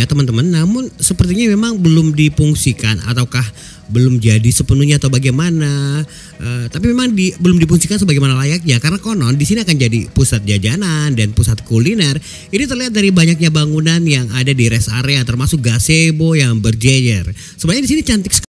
ya teman-teman, namun sepertinya memang belum dipungsikan ataukah belum jadi sepenuhnya atau bagaimana. Tapi memang belum dipungsikan sebagaimana layaknya, karena konon di sini akan jadi pusat jajanan dan pusat kuliner. Ini terlihat dari banyaknya bangunan yang ada di rest area, termasuk gazebo yang berjejer. Sebenarnya di sini cantik sekali.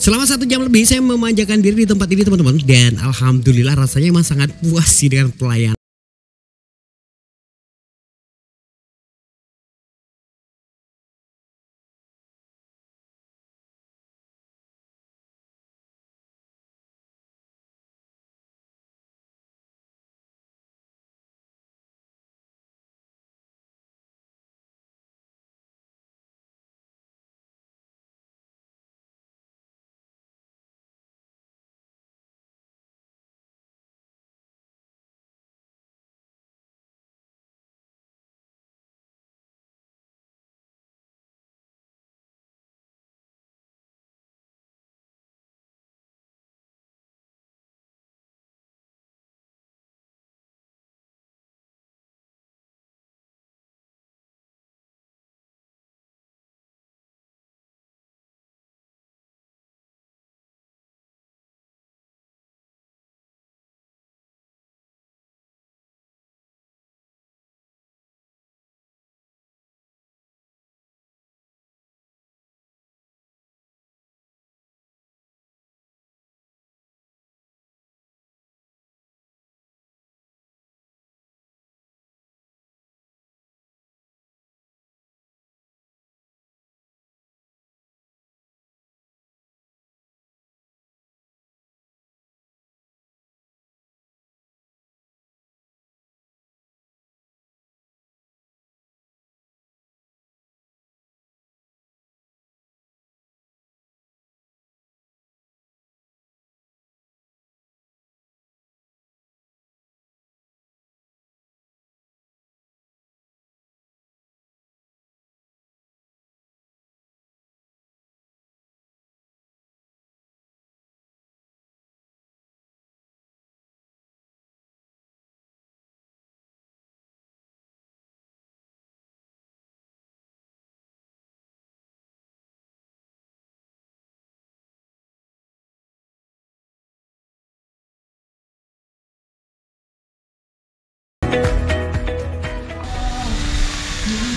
Selama 1 jam lebih saya memanjakan diri di tempat ini teman-teman, dan alhamdulillah rasanya memang sangat puas sih dengan pelayanan.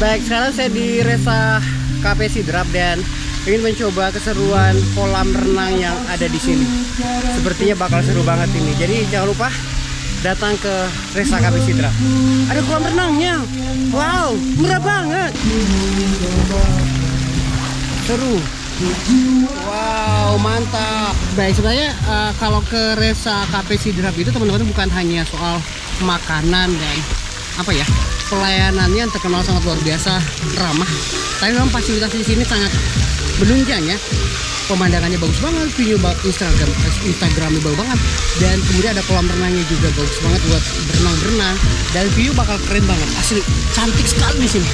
Baik, sekarang saya di Reza Palekko Sidrap dan ingin mencoba keseruan kolam renang yang ada di sini. Sepertinya bakal seru banget ini. Jadi jangan lupa datang ke Reza Palekko Sidrap. Ada kolam renangnya. Wow, murah banget. Seru. Wow, mantap. Baik, sebenarnya kalau ke Reza Palekko Sidrap itu teman-teman bukan hanya soal makanan dan apa ya, pelayanannya yang terkenal sangat luar biasa ramah, tapi memang fasilitas di sini sangat menunjang ya. Pemandangannya bagus banget, view Instagramnya bagus banget, dan kemudian ada kolam renangnya juga bagus banget buat berenang-berenang, dan view bakal keren banget, asli cantik sekali di sini.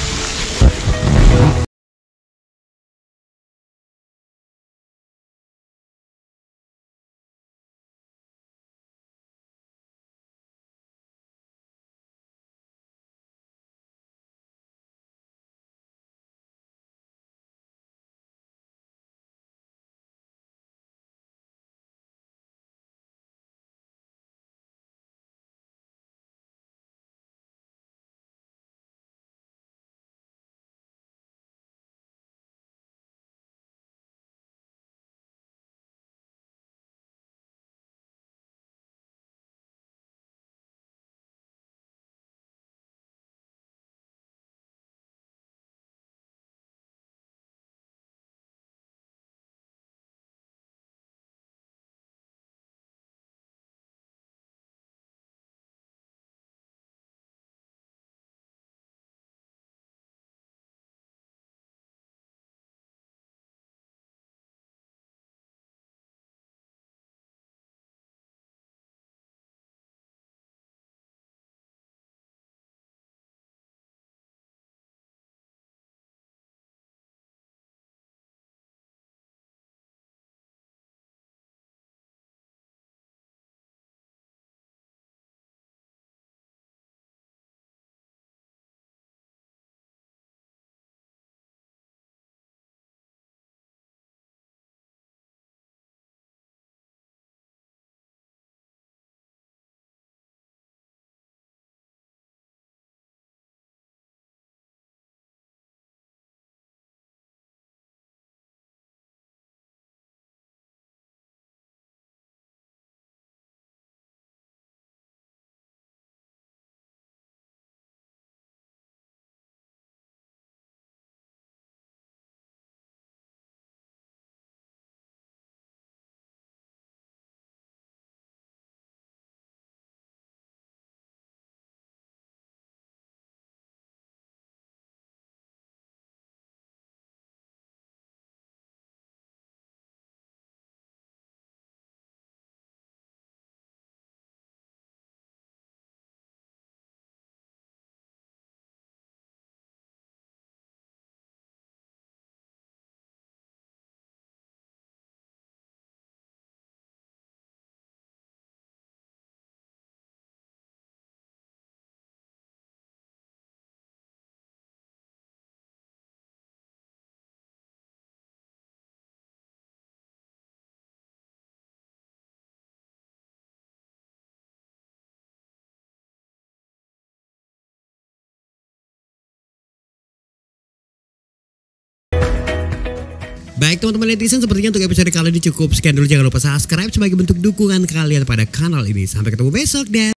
Baik teman-teman netizen, sepertinya untuk episode kali ini cukup sekian dulu. Jangan lupa subscribe sebagai bentuk dukungan kalian pada kanal ini. Sampai ketemu besok dan